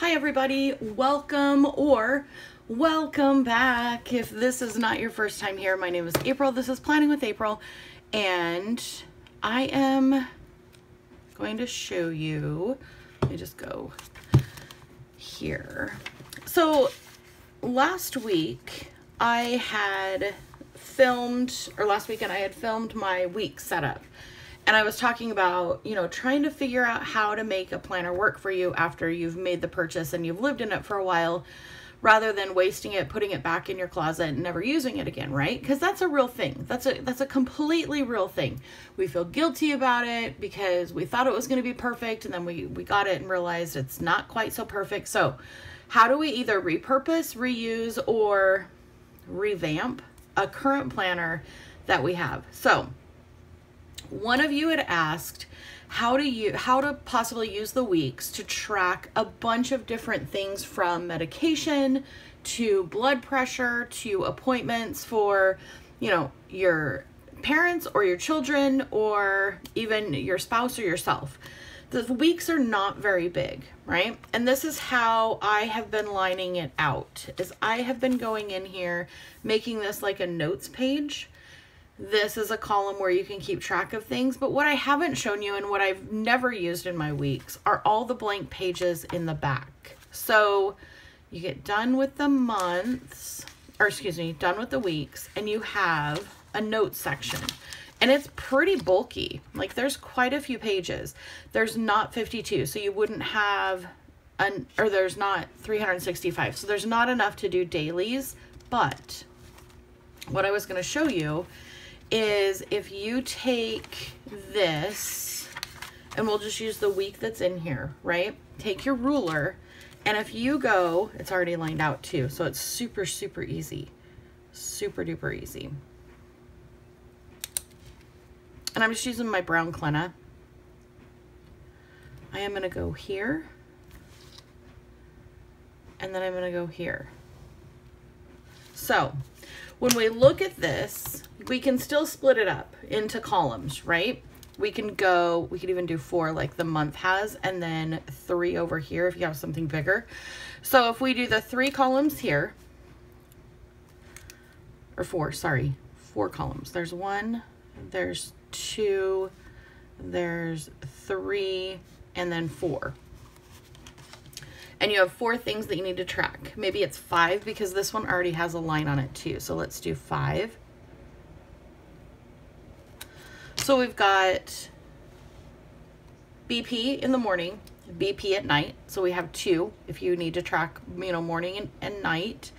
Hi everybody, welcome or welcome back. If this is not your first time here, my name is April. This is Planning with April, and I am going to show you, let me just go here. So last week I had filmed, or last weekend I had filmed my week setup. And I was talking about, you know, trying to figure out how to make a planner work for you after you've made the purchase and you've lived in it for a while, rather than wasting it, putting it back in your closet and never using it again, right? Because that's a real thing. That's a completely real thing. We feel guilty about it because we thought it was going to be perfect, and then we got it and realized it's not quite so perfect. So how do we either repurpose, reuse, or revamp a current planner that we have? So one of you had asked how to possibly use the weeks to track a bunch of different things, from medication to blood pressure to appointments for, you know, your parents or your children or even your spouse or yourself. The weeks are not very big, right? And this is how I have been lining it out, is I have been going in here, making this like a notes page. This is a column where you can keep track of things, but what I haven't shown you and what I've never used in my weeks are all the blank pages in the back. So you get done with the months, or excuse me, done with the weeks, and you have a notes section. And it's pretty bulky. Like, there's quite a few pages. There's not 52, so you wouldn't have, or there's not 365. So there's not enough to do dailies, but what I was gonna show you is if you take this, and we'll just use the week that's in here, right? Take your ruler, and if you go, it's already lined out too, so it's super, super easy. Super duper easy. And I'm just using my brown Clenna. I am gonna go here, and then I'm gonna go here. So when we look at this, we can still split it up into columns, right? We could even do 4 like the month has, and then 3 over here if you have something bigger. So if we do the 3 columns here, or 4, sorry, 4 columns. There's 1, there's 2, there's 3, and then 4. And you have 4 things that you need to track. Maybe it's 5 because this one already has a line on it too. So let's do 5. So we've got BP in the morning, BP at night. So we have 2 if you need to track, you know, morning and night.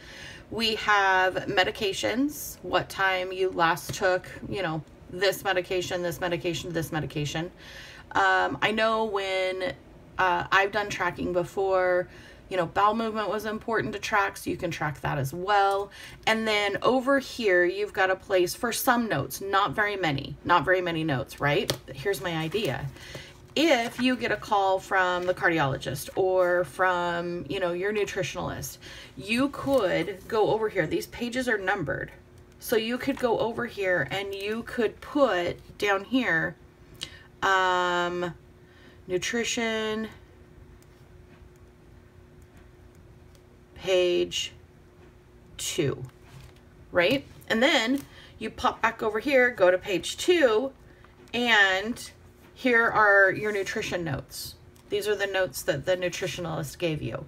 We have medications, what time you last took, you know, this medication, this medication, this medication. I know when I've done tracking before, you know, bowel movement was important to track, so you can track that as well. And then over here, you've got a place for some notes, not very many notes, right? Here's my idea. If you get a call from the cardiologist or from, you know, your nutritionalist, you could go over here. These pages are numbered. So you could go over here and you could put down here, nutrition page 2, right? And then you pop back over here, go to page 2, and here are your nutrition notes. These are the notes that the nutritionalist gave you.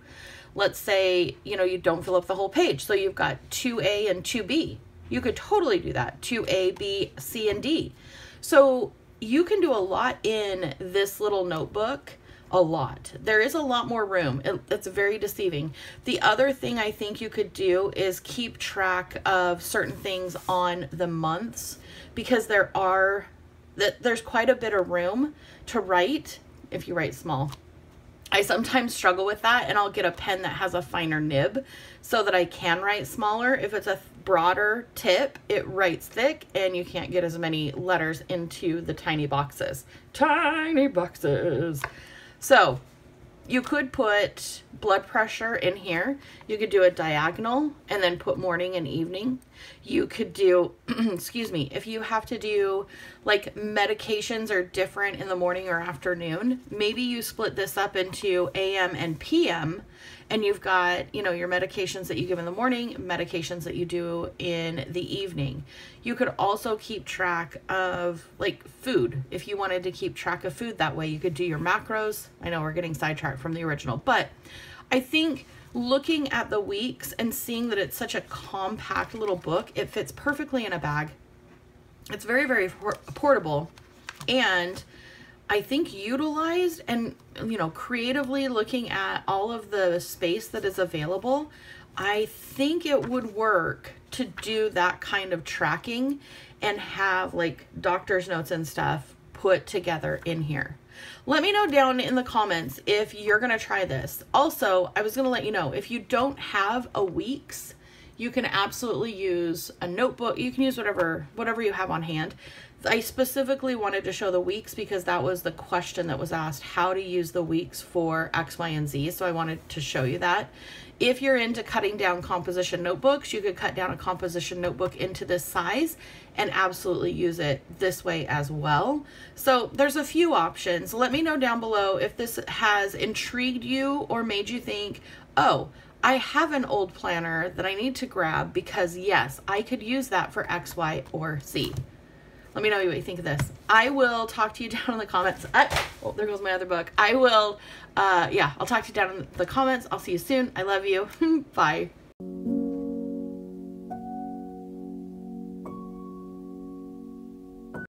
Let's say, you know, you don't fill up the whole page, so you've got 2A and 2B. You could totally do that, 2A, B, C, and D. So you can do a lot in this little notebook, a lot. There is a lot more room. It's very deceiving. The other thing I think you could do is keep track of certain things on the months, because there's quite a bit of room to write if you write small. I sometimes struggle with that, and I'll get a pen that has a finer nib so that I can write smaller. If it's a broader tip, it writes thick and you can't get as many letters into the tiny boxes. So you could put blood pressure in here. You could do a diagonal and then put morning and evening. You could do, excuse me, if you have to do like medications are different in the morning or afternoon, maybe you split this up into AM and PM, and you've got, you know, your medications that you give in the morning, medications that you do in the evening. You could also keep track of like food. If you wanted to keep track of food that way, you could do your macros. I know we're getting sidetracked from the original, but I think looking at the weeks and seeing that it's such a compact little book, it fits perfectly in a bag. It's very, very portable, and I think utilized and, you know, creatively looking at all of the space that is available, I think it would work to do that kind of tracking and have like doctor's notes and stuff put together in here. Let me know down in the comments if you're gonna try this. Also, I was gonna let you know, if you don't have a Weeks, you can absolutely use a notebook. You can use whatever you have on hand. I specifically wanted to show the Weeks because that was the question that was asked, how to use the Weeks for X, Y, and Z. So I wanted to show you that. If you're into cutting down composition notebooks, you could cut down a composition notebook into this size and absolutely use it this way as well. So there's a few options. Let me know down below if this has intrigued you or made you think, oh, I have an old planner that I need to grab because yes, I could use that for X, Y, or Z. Let me know what you think of this. I will talk to you down in the comments. Oh, there goes my other book. I'll talk to you down in the comments. I'll see you soon. I love you. Bye.